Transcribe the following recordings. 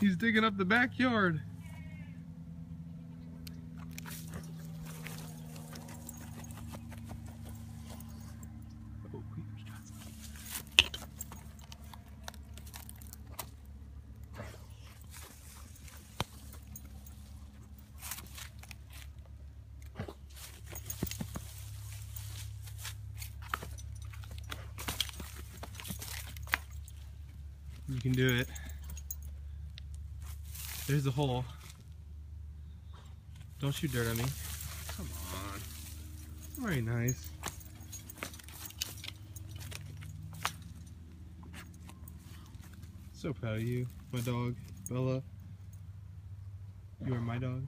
He's digging up the backyard. You can do it. There's the hole. Don't shoot dirt at me. Come on. Very nice. So proud of you, my dog, Bella. You are my dog.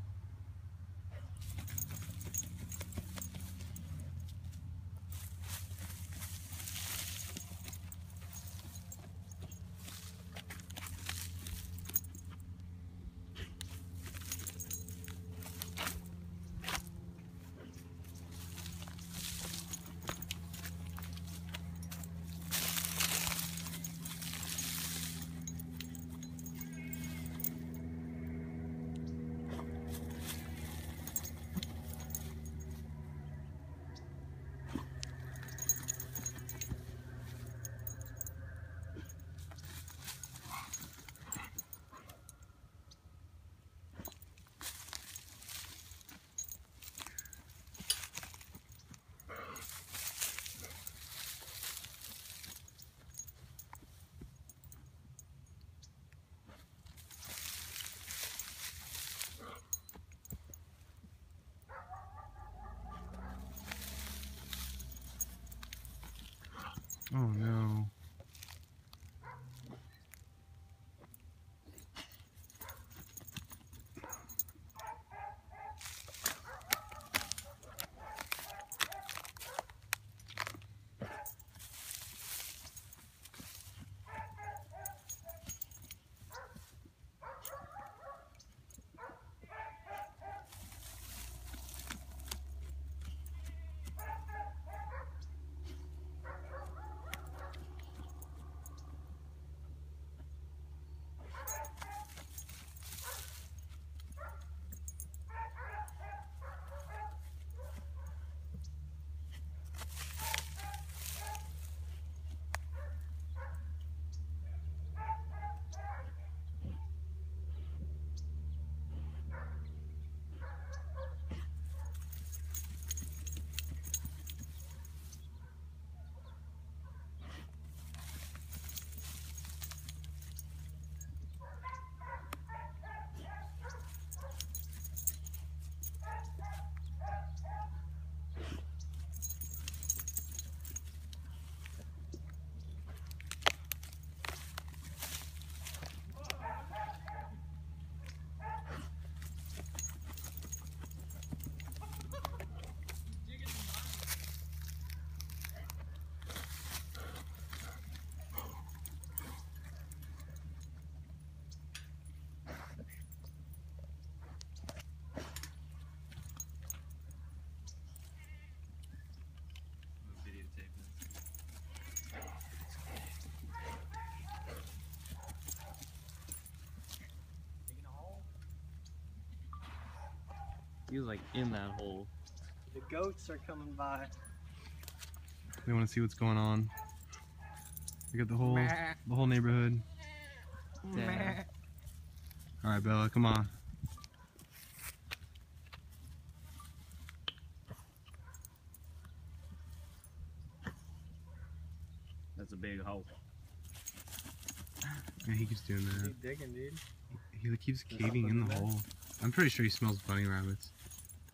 Oh no. He was like in that hole. The goats are coming by. They want to see what's going on. We got the whole neighborhood. Yeah. All right, Bella, come on. That's a big hole. Man, he keeps doing that. He's digging, dude. He keeps caving in the hole. I'm pretty sure he smells bunny rabbits.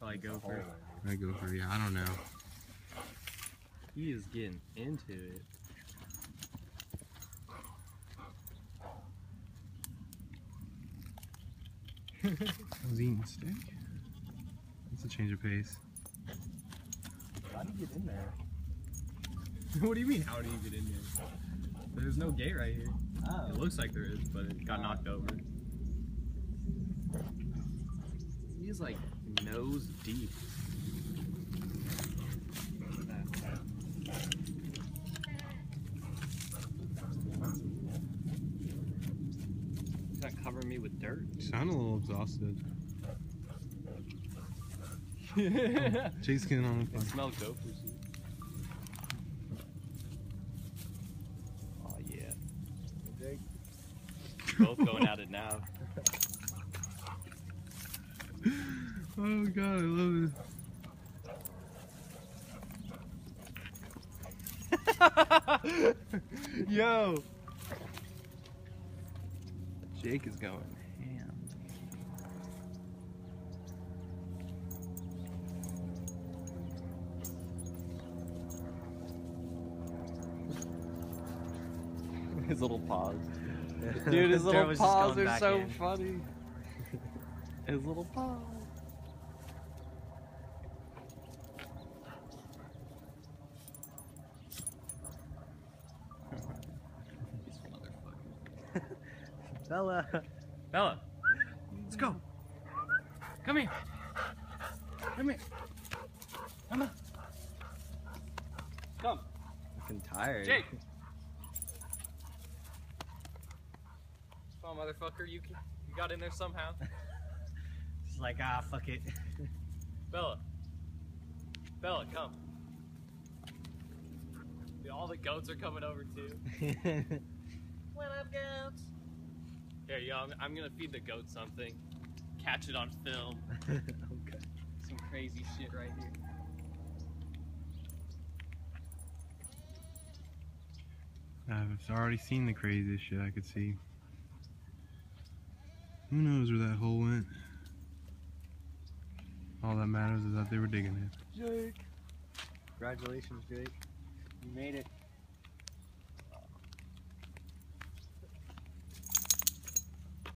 Probably gopher. Probably gopher, yeah, I don't know. He is getting into it. I was eating steak. That's a change of pace. How do you get in there? What do you mean, how do you get in there? There's no gate right here. Oh. It looks like there is, but it got knocked over. He's like nose deep. He's not cover me with dirt. You sound a little exhausted. Jake's getting on the phone. It smells dope. Oh yeah. Jake. Both going at it now. Oh god, I love it. Yo. Jake is going ham. His little paws. Dude, his little paws are so funny. His little paws. Bella! Bella! Let's go! Come here! Come here! Emma! Come! Fucking tired. Jake! Come on, motherfucker, you got in there somehow. She's like, ah, fuck it. Bella! Bella, come! Dude, all the goats are coming over too. What up, goats? Here, yo, I'm gonna feed the goat something. Catch it on film. Okay. Some crazy shit right here. I've already seen the craziest shit I could see. Who knows where that hole went? All that matters is that they were digging it. Jake! Congratulations, Jake. You made it.